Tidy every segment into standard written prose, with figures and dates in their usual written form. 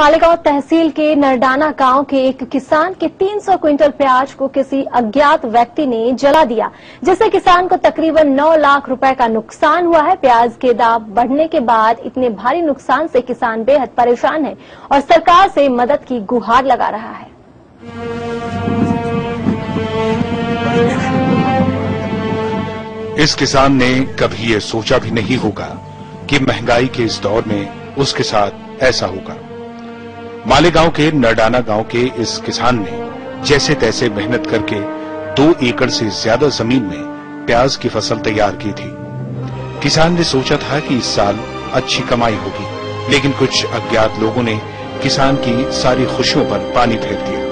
मालेगांव तहसील के नरडाना गांव के एक किसान के 300 क्विंटल प्याज को किसी अज्ञात व्यक्ति ने जला दिया, जिससे किसान को तकरीबन 9 लाख रुपए का नुकसान हुआ है। प्याज के दाम बढ़ने के बाद इतने भारी नुकसान से किसान बेहद परेशान है और सरकार से मदद की गुहार लगा रहा है। इस किसान ने कभी ये सोचा भी नहीं होगा कि महंगाई के इस दौर में उसके साथ ऐसा होगा। मालेगांव के नरडाना गांव के इस किसान ने जैसे तैसे मेहनत करके 2 एकड़ से ज्यादा जमीन में प्याज की फसल तैयार की थी। किसान ने सोचा था कि इस साल अच्छी कमाई होगी, लेकिन कुछ अज्ञात लोगों ने किसान की सारी खुशियों पर पानी फेर दिया।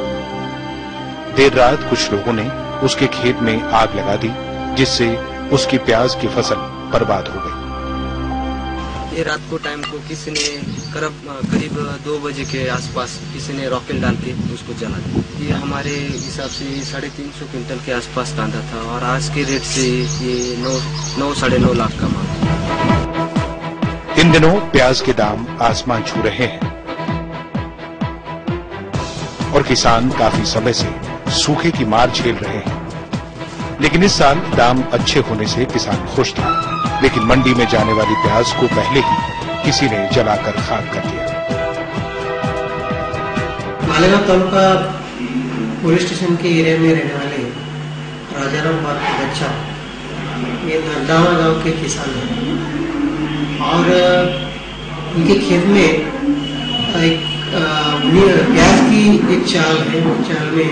देर रात कुछ लोगों ने उसके खेत में आग लगा दी, जिससे उसकी प्याज की फसल बर्बाद हो गई। ये रात को टाइम को किसी ने करीब 2 बजे के आसपास किसी ने रॉकेट डाल के उसको जला दिया। ये हमारे हिसाब से 350 क्विंटल के आसपास कांदा था और आज के रेट से ये 9 साढ़े 9 लाख का माल। इन दिनों प्याज के दाम आसमान छू रहे हैं और किसान काफी समय से सूखे की मार झेल रहे हैं, लेकिन इस साल दाम अच्छे होने से किसान खुश था। लेकिन मंडी में जाने वाली प्याज को पहले ही किसी ने जलाकर खाक कर दिया। मालेगांव तालुका पुलिस स्टेशन के एरिया में रहने वाले राजाराम पार्क बच्चा ये नरडाना गांव के किसान हैं और उनके खेत में एक प्याज की एक चाल है। वो चाल में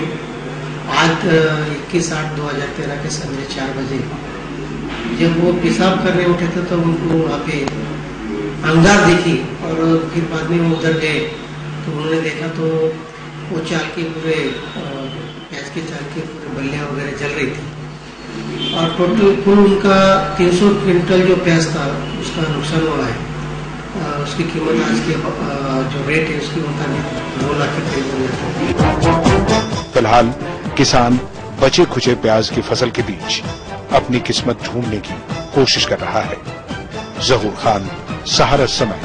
21/8/2013 के संध्या 4 बजे जब वो पेशाब करने उठे थे तो उनको वहाँ पे अंगार देखी और फिर बाद में वो उधर गए तो उन्होंने देखा तो वो चाल के पूरे प्याज के चाल के पूरे बल्लियाँ वगैरह जल रही थी और टोटल कुल उनका 300 क्विंटल जो प्याज था उसका नुकसान हुआ है। उसकी कीमत आज के जो रेट है उसकी मुताबिक 2 लाख के करीब। फिलहाल किसान बचे खुचे प्याज की फसल के बीच अपनी किस्मत ढूंढने की कोशिश कर रहा है। जहूर खान, सहारा समय,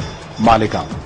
मालेगांव।